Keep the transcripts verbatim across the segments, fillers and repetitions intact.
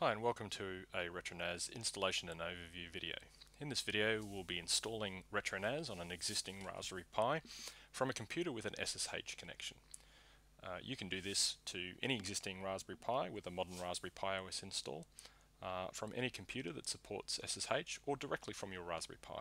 Hi and welcome to a RetroNAS installation and overview video. In this video we'll be installing RetroNAS on an existing Raspberry Pi from a computer with an S S H connection. Uh, you can do this to any existing Raspberry Pi with a modern Raspberry Pi O S install, uh, from any computer that supports S S H, or directly from your Raspberry Pi.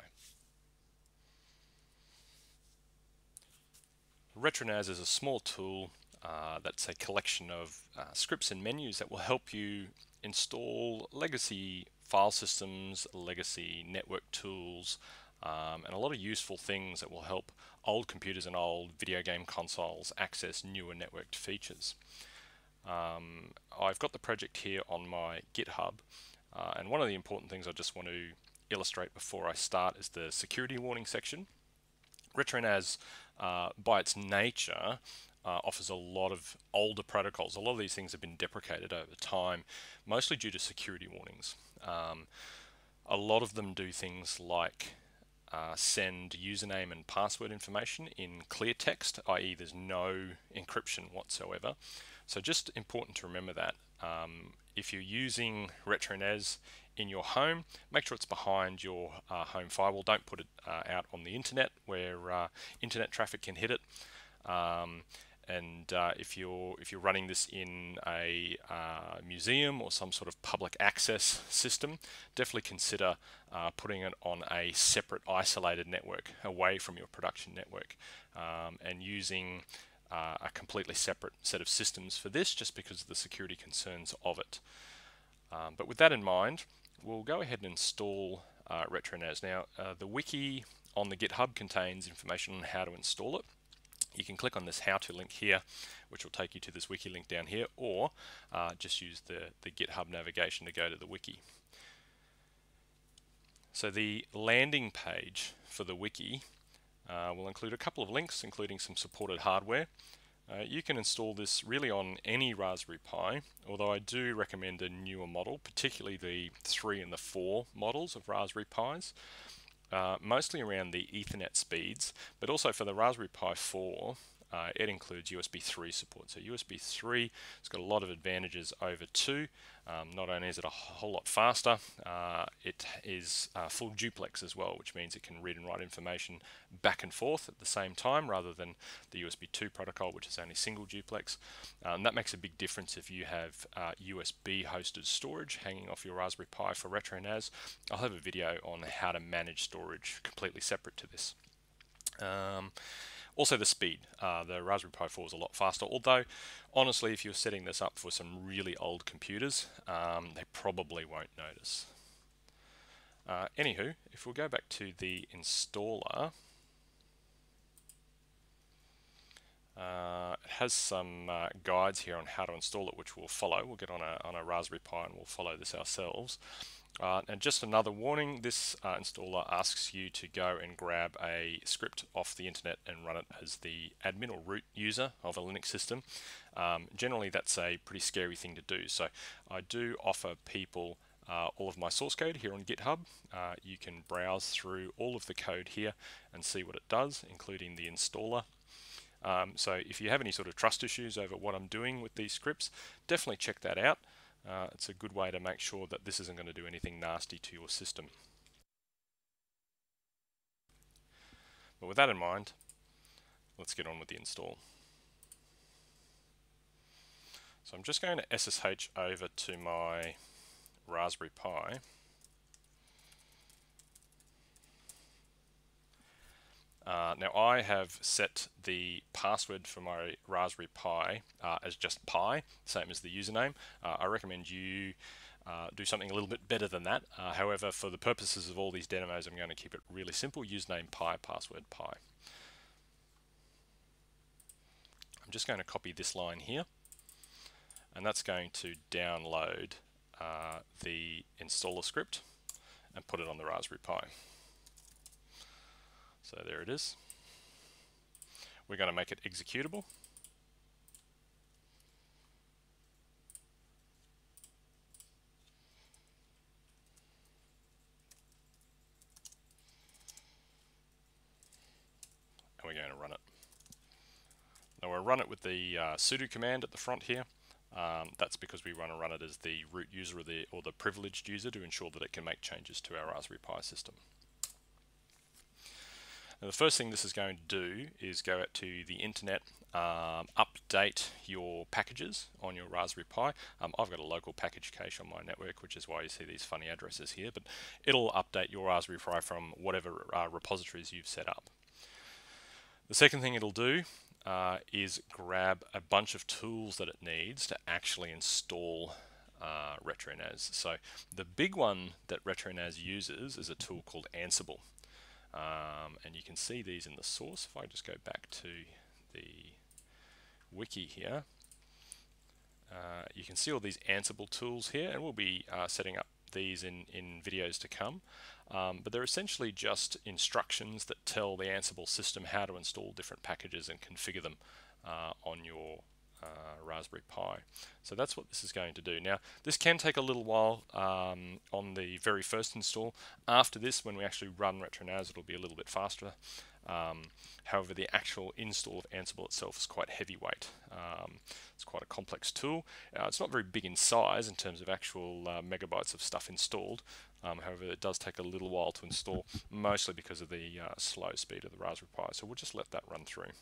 RetroNAS is a small tool uh, that's a collection of uh, scripts and menus that will help you install legacy file systems, legacy network tools, um, and a lot of useful things that will help old computers and old video game consoles access newer networked features. Um, I've got the project here on my GitHub, uh, and one of the important things I just want to illustrate before I start is the security warning section. RetroNAS, uh, by its nature, Uh, offers a lot of older protocols. A lot of these things have been deprecated over time, mostly due to security warnings. Um, a lot of them do things like uh, send username and password information in clear text, that is there's no encryption whatsoever. So just important to remember that. Um, if you're using RetroNAS in your home, make sure it's behind your uh, home firewall. Don't put it uh, out on the internet where uh, internet traffic can hit it. Um, And uh, if you're if you're running this in a uh, museum or some sort of public access system, definitely consider uh, putting it on a separate, isolated network away from your production network, um, and using uh, a completely separate set of systems for this, just because of the security concerns of it. Um, but with that in mind, we'll go ahead and install uh, RetroNAS. Now, uh, the wiki on the GitHub contains information on how to install it. You can click on this how-to link here, which will take you to this wiki link down here, or uh, just use the, the GitHub navigation to go to the wiki. So the landing page for the wiki uh, will include a couple of links, including some supported hardware. Uh, you can install this really on any Raspberry Pi, although I do recommend a newer model, particularly the three and the four models of Raspberry Pis. Uh, mostly around the Ethernet speeds, but also for the Raspberry Pi four, uh, it includes U S B three support. So U S B three, it's got a lot of advantages over two. Um, not only is it a whole lot faster, uh, it is uh, full duplex as well, which means it can read and write information back and forth at the same time, rather than the U S B two protocol, which is only single duplex. Um, that makes a big difference if you have uh, U S B hosted storage hanging off your Raspberry Pi. For RetroNAS, I'll have a video on how to manage storage completely separate to this. Um, Also the speed, uh, the Raspberry Pi four is a lot faster, although honestly if you're setting this up for some really old computers, um, they probably won't notice. Uh, anywho, if we go back to the installer, uh, it has some uh, guides here on how to install it, which we'll follow. We'll get on a, on a Raspberry Pi and we'll follow this ourselves. Uh, and just another warning, this uh, installer asks you to go and grab a script off the internet and run it as the admin or root user of a Linux system. Um, generally that's a pretty scary thing to do, so I do offer people uh, all of my source code here on GitHub. Uh, you can browse through all of the code here and see what it does, including the installer. Um, so if you have any sort of trust issues over what I'm doing with these scripts, definitely check that out. Uh, it's a good way to make sure that this isn't going to do anything nasty to your system. But with that in mind, let's get on with the install. So I'm just going to S S H over to my Raspberry Pi. Uh, now I have set the password for my Raspberry Pi uh, as just Pi, same as the username. Uh, I recommend you uh, do something a little bit better than that. Uh, however, for the purposes of all these demos, I'm going to keep it really simple. Username Pi, password Pi. I'm just going to copy this line here, and that's going to download uh, the installer script and put it on the Raspberry Pi. So there it is. We're going to make it executable. And we're going to run it. Now we'll run it with the uh, sudo command at the front here. Um, that's because we want to run it as the root user or the, or the privileged user to ensure that it can make changes to our Raspberry Pi system. Now the first thing this is going to do is go out to the internet, um, update your packages on your Raspberry Pi. Um, I've got a local package cache on my network, which is why you see these funny addresses here, but it'll update your Raspberry Pi from whatever uh, repositories you've set up. The second thing it'll do uh, is grab a bunch of tools that it needs to actually install uh, RetroNAS. So the big one that RetroNAS uses is a tool called Ansible. Um, and you can see these in the source. If I just go back to the wiki here, uh, you can see all these Ansible tools here, and we'll be uh, setting up these in, in videos to come. Um, but they're essentially just instructions that tell the Ansible system how to install different packages and configure them uh, on your Uh, Raspberry Pi. So that's what this is going to do. Now this can take a little while um, on the very first install. After this, when we actually run RetroNAS, it'll be a little bit faster. Um, however, the actual install of Ansible itself is quite heavyweight. Um, it's quite a complex tool. Uh, it's not very big in size in terms of actual uh, megabytes of stuff installed. Um, however, it does take a little while to install, mostly because of the uh, slow speed of the Raspberry Pi. So we'll just let that run through.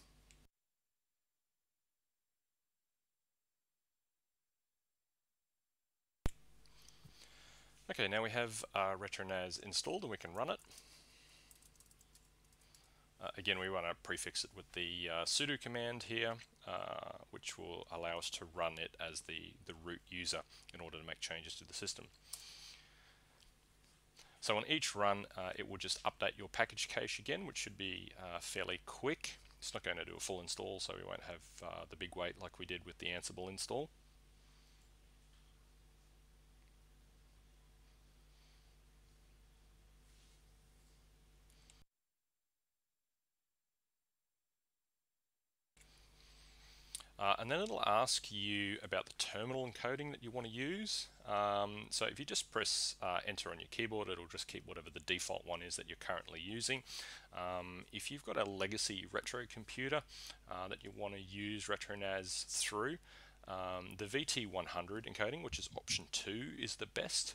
Okay, now we have uh, RetroNAS installed and we can run it. Uh, again, we want to prefix it with the uh, sudo command here, uh, which will allow us to run it as the, the root user in order to make changes to the system. So on each run, uh, it will just update your package cache again, which should be uh, fairly quick. It's not going to do a full install, so we won't have uh, the big wait like we did with the Ansible install. Uh, and then it'll ask you about the terminal encoding that you want to use. Um, so if you just press uh, enter on your keyboard, it'll just keep whatever the default one is that you're currently using. Um, if you've got a legacy retro computer uh, that you want to use RetroNAS through, um, the V T one hundred encoding, which is option two, is the best.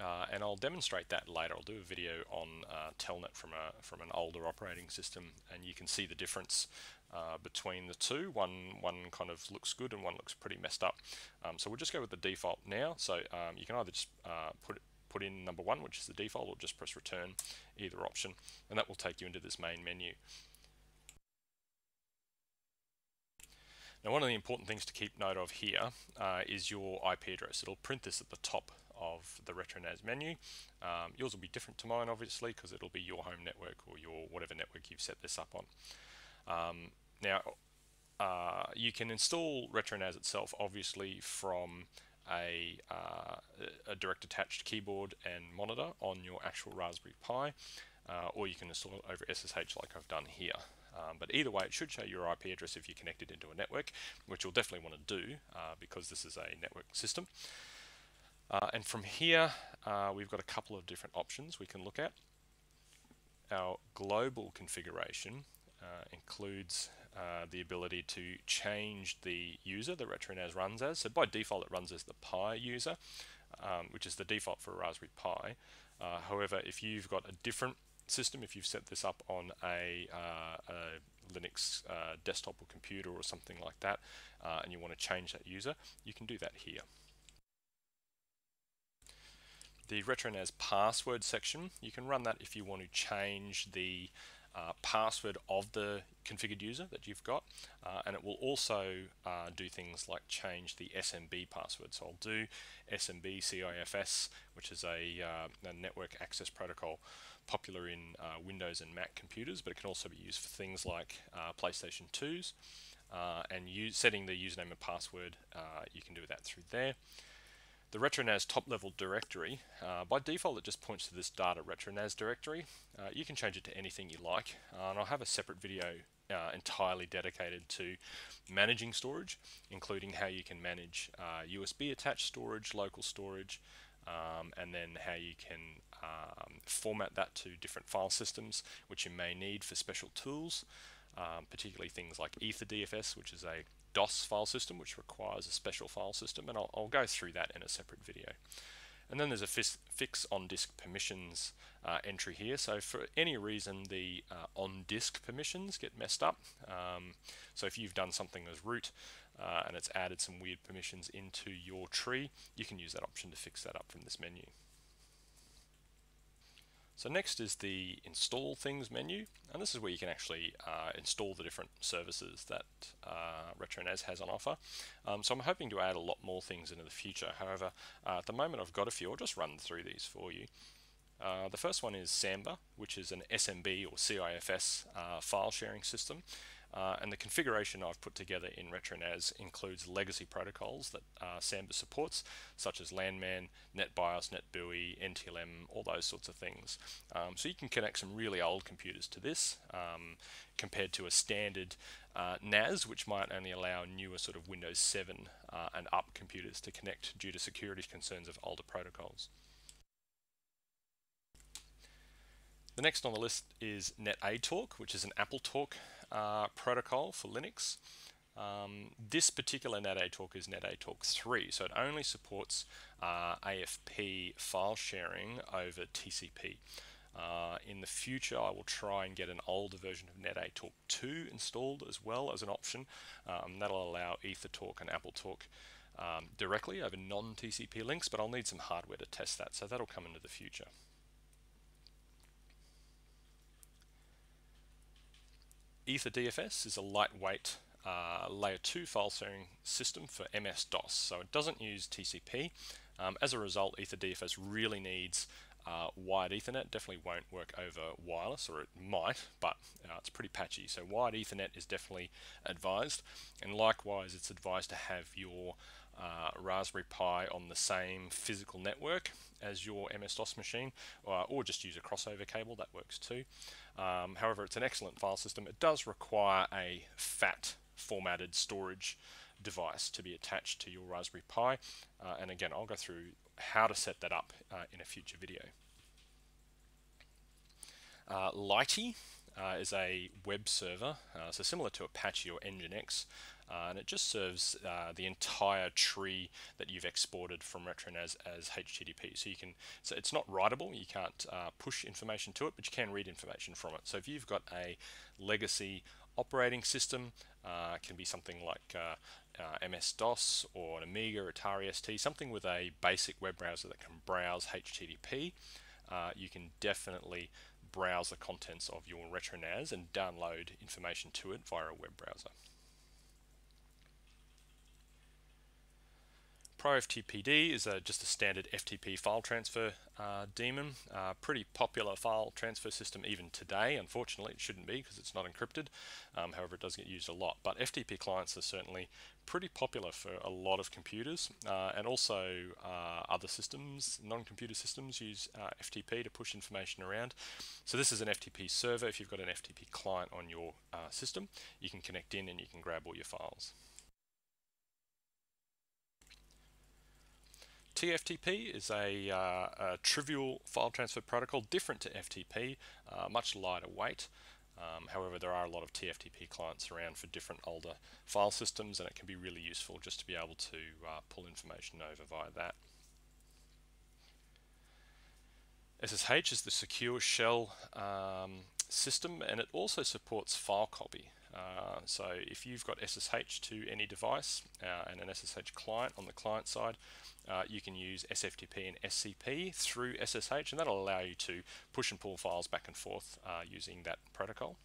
Uh, and I'll demonstrate that later. I'll do a video on uh, Telnet from, a, from an older operating system, and you can see the difference uh, between the two. One, one kind of looks good and one looks pretty messed up. Um, so we'll just go with the default now. So um, you can either just uh, put, put in number one, which is the default, or just press return, either option, and that will take you into this main menu. Now one of the important things to keep note of here uh, is your I P address. It'll print this at the top of the RetroNAS menu. Um, yours will be different to mine, obviously, because it'll be your home network or your whatever network you've set this up on. Um, now, uh, you can install RetroNAS itself, obviously, from a, uh, a direct attached keyboard and monitor on your actual Raspberry Pi, uh, or you can install it over S S H like I've done here. Um, but either way, it should show your I P address if you're connected into a network, which you'll definitely want to do uh, because this is a network system. Uh, and from here, uh, we've got a couple of different options we can look at. Our global configuration uh, includes uh, the ability to change the user the RetroNAS runs as. So by default, it runs as the Pi user, um, which is the default for a Raspberry Pi. Uh, however, if you've got a different system, if you've set this up on a, uh, a Linux uh, desktop or computer or something like that, uh, and you want to change that user, you can do that here. The RetroNAS password section, you can run that if you want to change the uh, password of the configured user that you've got, uh, and it will also uh, do things like change the S M B password. So I'll do S M B C I F S, which is a, uh, a network access protocol popular in uh, Windows and Mac computers, but it can also be used for things like uh, PlayStation twos, uh, and use, setting the username and password, uh, you can do that through there. The RetroNAS top-level directory, uh, by default it just points to this data RetroNAS directory. Uh, you can change it to anything you like, uh, and I'll have a separate video uh, entirely dedicated to managing storage, including how you can manage uh, U S B attached storage, local storage, um, and then how you can um, format that to different file systems, which you may need for special tools, um, particularly things like EtherDFS, which is a DOS file system, which requires a special file system, and I'll, I'll go through that in a separate video. And then there's a fix on disk permissions uh, entry here. So for any reason, the uh, on disk permissions get messed up. Um, so if you've done something as root uh, and it's added some weird permissions into your tree, you can use that option to fix that up from this menu. So next is the install things menu, and this is where you can actually uh, install the different services that uh, RetroNAS has on offer. Um, so I'm hoping to add a lot more things into the future. However, uh, at the moment I've got a few. I'll just run through these for you. Uh, the first one is SAMBA, which is an S M B or C I F S uh, file sharing system. Uh, and the configuration I've put together in RetroNAS includes legacy protocols that uh, SAMBA supports, such as LanMan, NetBIOS, NetBUI, N T L M, all those sorts of things. Um, so you can connect some really old computers to this, um, compared to a standard uh, N A S, which might only allow newer sort of Windows seven uh, and up computers to connect due to security concerns of older protocols. The next on the list is NetATalk, which is an AppleTalk uh, protocol for Linux. Um, this particular NetATalk is NetATalk three, so it only supports uh, A F P file sharing over T C P. Uh, in the future, I will try and get an older version of NetATalk two installed as well as an option. Um, that'll allow EtherTalk and AppleTalk um, directly over non-T C P links, but I'll need some hardware to test that, so that'll come into the future. EtherDFS is a lightweight uh, layer two file sharing system for M S DOS, so it doesn't use T C P. Um, as a result, EtherDFS really needs uh, wired Ethernet. Definitely won't work over wireless, or it might, but uh, it's pretty patchy. So wired Ethernet is definitely advised, and likewise it's advised to have your Uh, Raspberry Pi on the same physical network as your M S DOS machine, or, or just use a crossover cable, that works too. Um, however, it's an excellent file system. It does require a FAT formatted storage device to be attached to your Raspberry Pi, uh, and again I'll go through how to set that up uh, in a future video. Uh, Lighty uh, is a web server, uh, so similar to Apache or Nginx. Uh, and it just serves uh, the entire tree that you've exported from RetroNAS as H T T P. So you can, so it's not writable. You can't uh, push information to it, but you can read information from it. So if you've got a legacy operating system, uh, it can be something like uh, uh, M S DOS or an Amiga, Atari S T, something with a basic web browser that can browse H T T P. Uh, you can definitely browse the contents of your RetroNAS and download information to it via a web browser. ProFTPD is a, just a standard F T P file transfer uh, daemon. Uh, pretty popular file transfer system even today. Unfortunately, it shouldn't be because it's not encrypted. Um, however, it does get used a lot. But F T P clients are certainly pretty popular for a lot of computers, uh, and also uh, other systems, non-computer systems, use uh, F T P to push information around. So this is an F T P server. If you've got an F T P client on your uh, system, you can connect in and you can grab all your files. T F T P is a, uh, a trivial file transfer protocol, different to F T P, uh, much lighter weight. Um, however, there are a lot of T F T P clients around for different older file systems, and it can be really useful just to be able to uh, pull information over via that. S S H is the secure shell um, system, and it also supports file copy. Uh, so if you've got S S H to any device uh, and an S S H client on the client side, uh, you can use S F T P and S C P through S S H, and that'll allow you to push and pull files back and forth uh, using that protocol.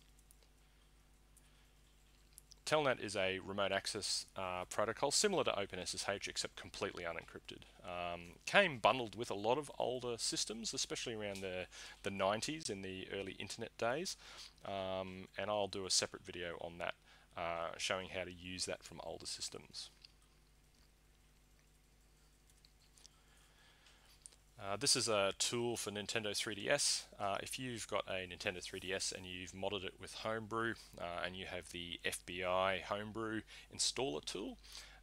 Telnet is a remote access uh, protocol similar to OpenSSH, except completely unencrypted. Um, came bundled with a lot of older systems, especially around the, the nineties in the early internet days. Um, and I'll do a separate video on that, uh, showing how to use that from older systems. Uh, this is a tool for Nintendo three D S. Uh, if you've got a Nintendo three D S and you've modded it with Homebrew, uh, and you have the F B I Homebrew installer tool,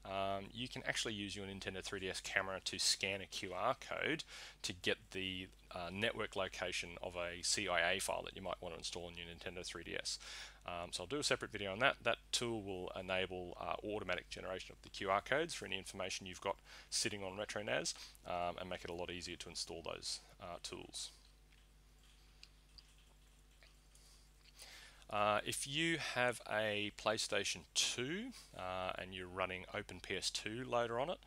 um, you can actually use your Nintendo three D S camera to scan a Q R code to get the uh, network location of a C I A file that you might want to install on your Nintendo three D S. Um, so I'll do a separate video on that. That tool will enable uh, automatic generation of the Q R codes for any information you've got sitting on RetroNAS, um, and make it a lot easier to install those uh, tools. Uh, if you have a PlayStation two uh, and you're running Open P S two loader on it,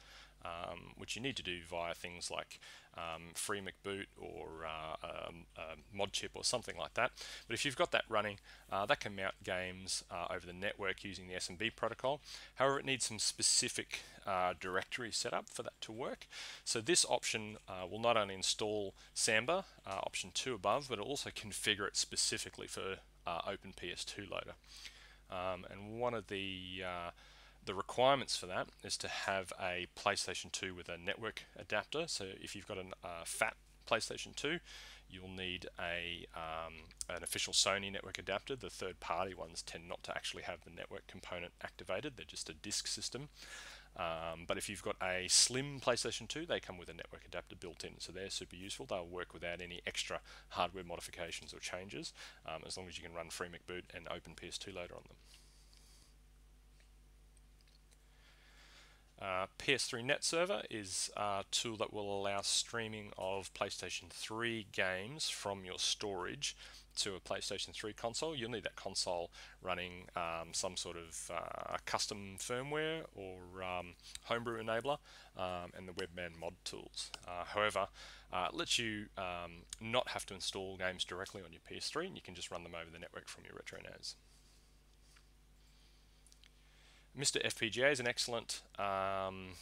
um, which you need to do via things like um, FreeMcBoot or uh, a, a mod chip or something like that. But if you've got that running, uh, that can mount games uh, over the network using the S M B protocol. However, it needs some specific uh, directory set up for that to work. So this option uh, will not only install SAMBA, uh, option two above, but it'll also configure it specifically for Uh, Open P S two loader, um, and one of the uh, the requirements for that is to have a PlayStation two with a network adapter. So if you've got a uh, FAT PlayStation two, you'll need a um, an official Sony network adapter. The third-party ones tend not to actually have the network component activated; they're just a disk system. Um, but if you'you've got a slim PlayStation two, they come with a network adapter built in, so they're super useful. They'll work without any extra hardware modifications or changes, um, as long as you can run FreeMcBoot and Open P S two loader on them. Uh, P S three Net Server is a tool that will allow streaming of PlayStation three games from your storage to a PlayStation three console. You'll need that console running um, some sort of uh, custom firmware or um, Homebrew enabler, um, and the WebMan mod tools. Uh, however, uh, it lets you um, not have to install games directly on your P S three, and you can just run them over the network from your RetroNAS. Mister F P G A is an excellent um,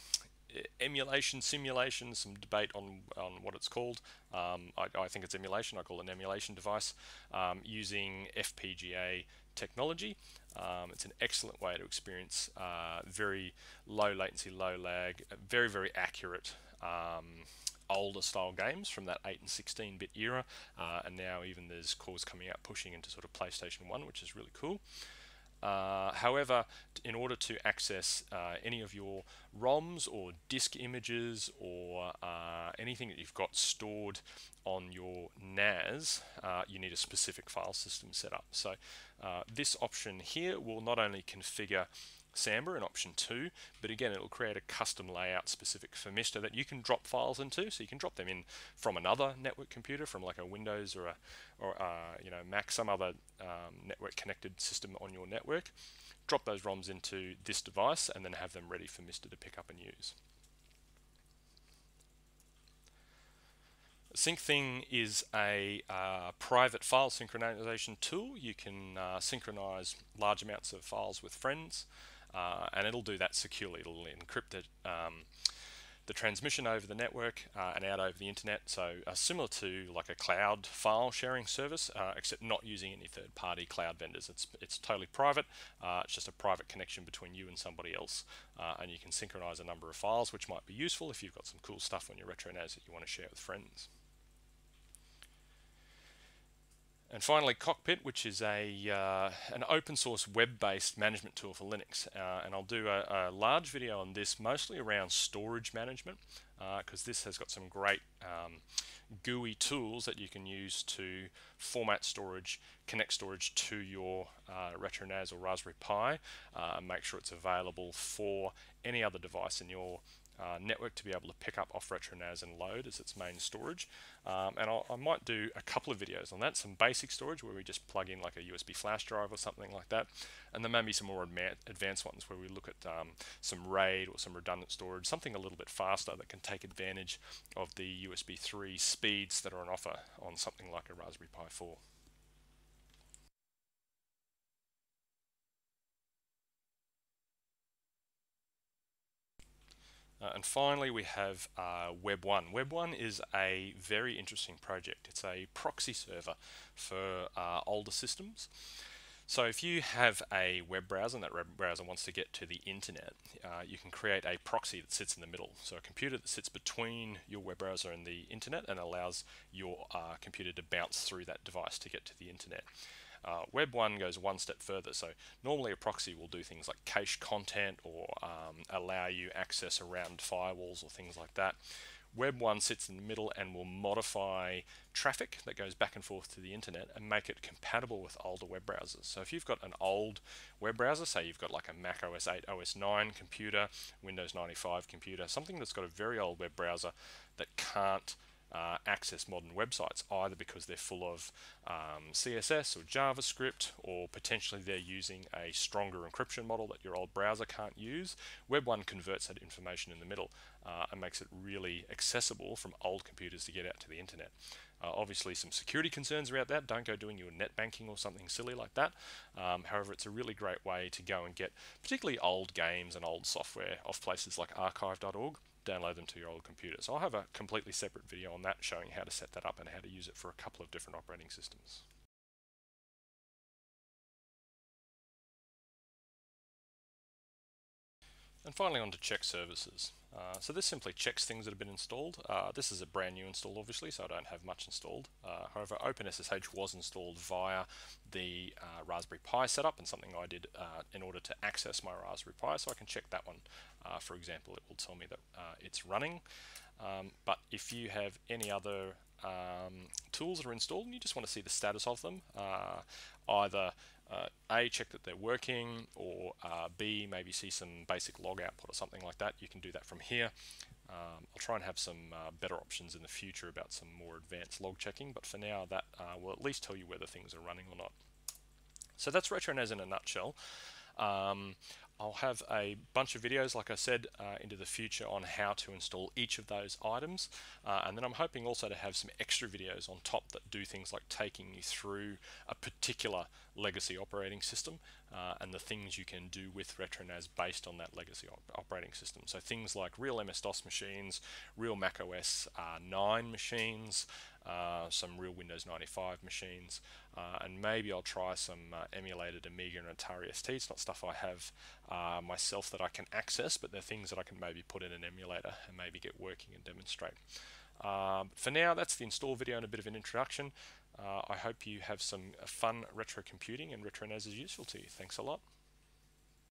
emulation, simulation, some debate on, on what it's called. Um, I, I think it's emulation. I call it an emulation device um, using F P G A technology. Um, it's an excellent way to experience uh, very low latency, low lag, very, very accurate um, older style games from that eight and sixteen bit era. Uh, and now even there's cores coming out pushing into sort of PlayStation one, which is really cool. Uh, however, in order to access uh, any of your ROMs or disk images or uh, anything that you've got stored on your N A S, uh, you need a specific file system set up. So uh, this option here will not only configure SAMBA in option two, but again it will create a custom layout specific for Mister that you can drop files into, so you can drop them in from another network computer, from like a Windows or a or a, you know, Mac, some other um, network connected system on your network, drop those ROMs into this device and then have them ready for Mister to pick up and use. SyncThing is a uh, private file synchronization tool. You can uh, synchronize large amounts of files with friends, Uh, and it'll do that securely. It'll encrypt it, um, the transmission over the network uh, and out over the internet. So uh, similar to like a cloud file sharing service, uh, except not using any third-party cloud vendors. It's it's totally private. Uh, it's just a private connection between you and somebody else, uh, and you can synchronize a number of files, which might be useful if you've got some cool stuff on your RetroNAS that you want to share with friends. And finally, Cockpit, which is a uh, an open source web-based management tool for Linux, uh, and I'll do a, a large video on this, mostly around storage management, because uh, this has got some great um, G U I tools that you can use to format storage, connect storage to your uh, RetroNAS or Raspberry Pi, uh, and make sure it's available for any other device in your Uh, network to be able to pick up off RetroNAS and load as its main storage. Um, and I'll, I might do a couple of videos on that, some basic storage where we just plug in like a U S B flash drive or something like that, and then maybe some more advanced ones where we look at um, some RAID or some redundant storage, something a little bit faster that can take advantage of the U S B three speeds that are on offer on something like a Raspberry Pi four. Uh, and finally, we have uh, WebOne. WebOne is a very interesting project. It's a proxy server for uh, older systems. So if you have a web browser and that web browser wants to get to the internet, uh, you can create a proxy that sits in the middle. So a computer that sits between your web browser and the internet and allows your uh, computer to bounce through that device to get to the internet. Uh, WebOne goes one step further. So normally a proxy will do things like cache content or um, allow you access around firewalls or things like that. WebOne sits in the middle and will modify traffic that goes back and forth to the internet and make it compatible with older web browsers. So if you've got an old web browser, say you've got like a Mac O S eight, O S nine computer, Windows ninety-five computer, something that's got a very old web browser that can't uh, access modern websites, either because they're full of um, C S S or JavaScript, or potentially they're using a stronger encryption model that your old browser can't use, WebOne converts that information in the middle uh, and makes it really accessible from old computers to get out to the internet. Uh, obviously some security concerns about that. Don't go doing your net banking or something silly like that. Um, however, it's a really great way to go and get particularly old games and old software off places like archive dot org. Download them to your old computer. So I'll have a completely separate video on that, showing how to set that up and how to use it for a couple of different operating systems. And finally, on to check services. Uh, so this simply checks things that have been installed. Uh, this is a brand new install, obviously, so I don't have much installed. Uh, however, OpenSSH was installed via the uh, Raspberry Pi setup, and something I did uh, in order to access my Raspberry Pi, so I can check that one. Uh, for example, it will tell me that uh, it's running. Um, but if you have any other um, tools that are installed and you just want to see the status of them, uh, either Uh, A, check that they're working, or uh, B, maybe see some basic log output or something like that. You can do that from here. Um, I'll try and have some uh, better options in the future about some more advanced log checking, but for now that uh, will at least tell you whether things are running or not. So that's RetroNAS in a nutshell. Um, I'll have a bunch of videos, like I said, uh, into the future on how to install each of those items, uh, and then I'm hoping also to have some extra videos on top that do things like taking you through a particular legacy operating system uh, and the things you can do with RetroNAS based on that legacy op operating system. So things like real M S DOS machines, real Mac O S uh, nine machines, Uh, some real Windows ninety-five machines, uh, and maybe I'll try some uh, emulated Amiga and Atari S T. It's not stuff I have uh, myself that I can access, but they're things that I can maybe put in an emulator and maybe get working and demonstrate. Uh, but for now, that's the install video and a bit of an introduction. Uh, I hope you have some fun retro computing and RetroNAS is useful to you. Thanks a lot.